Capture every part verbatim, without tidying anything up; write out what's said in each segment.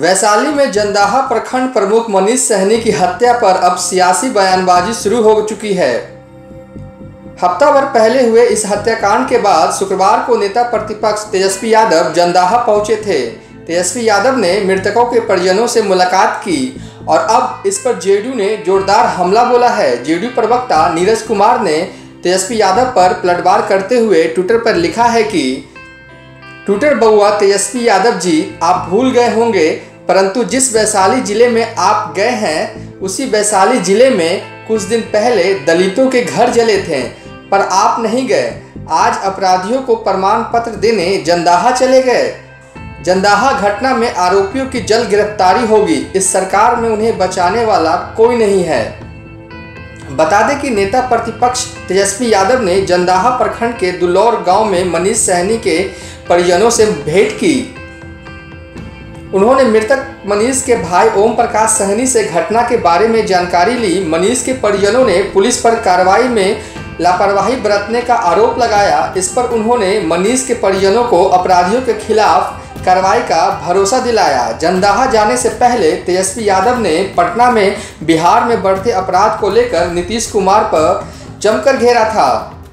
वैशाली में जंदाहा प्रखंड प्रमुख मनीष सहनी की हत्या पर अब सियासी बयानबाजी शुरू हो चुकी है। हफ्ता भर पहले हुए इस हत्याकांड के बाद शुक्रवार को नेता प्रतिपक्ष तेजस्वी यादव जंदाहा पहुंचे थे। तेजस्वी यादव ने मृतकों के परिजनों से मुलाकात की और अब इस पर जेडीयू ने जोरदार हमला बोला है। जेडीयू प्रवक्ता नीरज कुमार ने तेजस्वी यादव पर पलटवार करते हुए ट्विटर पर लिखा है कि ट्विटर बउआ तेजस्वी यादव जी, आप भूल गए होंगे, परंतु जिस वैशाली जिले में आप गए हैं उसी वैशाली जिले में कुछ दिन पहले दलितों के घर जले थे, पर आप नहीं गए। आज अपराधियों को प्रमाण पत्र देने जंदाहा चले गए। जंदाहा घटना में आरोपियों की जल्द गिरफ्तारी होगी। इस सरकार में उन्हें बचाने वाला कोई नहीं है। बता दें कि नेता प्रतिपक्ष तेजस्वी यादव ने जंदाहा प्रखंड के दुलौर गांव में मनीष सहनी के परिजनों से भेंट की। उन्होंने मृतक मनीष के भाई ओम प्रकाश सहनी से घटना के बारे में जानकारी ली। मनीष के परिजनों ने पुलिस पर कार्रवाई में लापरवाही बरतने का आरोप लगाया। इस पर उन्होंने मनीष के परिजनों को अपराधियों के खिलाफ कार्रवाई का भरोसा दिलाया। जंदाहा जाने से पहले तेजस्वी यादव ने पटना में बिहार में बढ़ते अपराध को लेकर नीतीश कुमार पर जमकर घेरा था।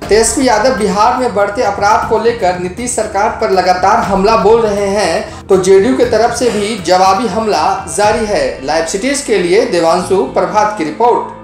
तेजस्वी यादव बिहार में बढ़ते अपराध को लेकर नीतीश सरकार पर लगातार हमला बोल रहे हैं, तो जेडीयू की तरफ से भी जवाबी हमला जारी है। लाइव सिटीज के लिए देवांशु प्रभात की रिपोर्ट।